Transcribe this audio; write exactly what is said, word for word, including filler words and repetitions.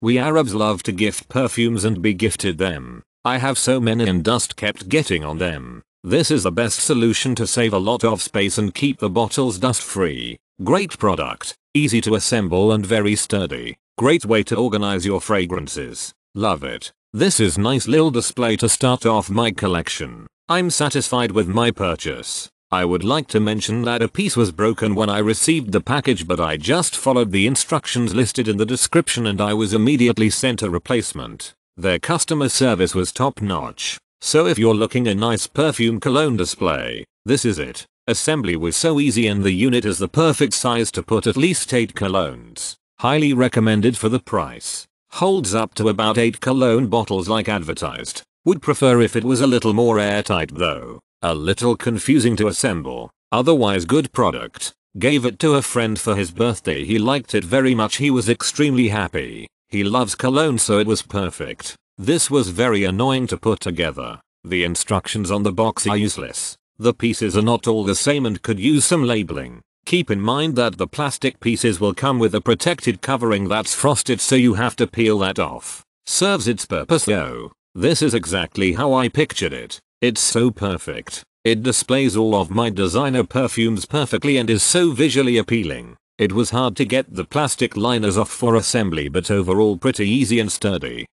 We Arabs love to gift perfumes and be gifted them. I have so many and dust kept getting on them. This is the best solution to save a lot of space and keep the bottles dust free. Great product, easy to assemble and very sturdy. Great way to organize your fragrances. Love it. This is nice little display to start off my collection. I'm satisfied with my purchase. I would like to mention that a piece was broken when I received the package, but I just followed the instructions listed in the description and I was immediately sent a replacement. Their customer service was top notch. So if you're looking a nice perfume cologne display, this is it. Assembly was so easy and the unit is the perfect size to put at least eight colognes. Highly recommended for the price. Holds up to about eight cologne bottles like advertised. Would prefer if it was a little more airtight though. A little confusing to assemble. Otherwise good product. Gave it to a friend for his birthday. He liked it very much. He was extremely happy. He loves cologne, so it was perfect. This was very annoying to put together. The instructions on the box are useless. The pieces are not all the same and could use some labeling. Keep in mind that the plastic pieces will come with a protected covering that's frosted, so you have to peel that off. Serves its purpose though. This is exactly how I pictured it. It's so perfect. It displays all of my designer perfumes perfectly and is so visually appealing. It was hard to get the plastic liners off for assembly, but overall pretty easy and sturdy.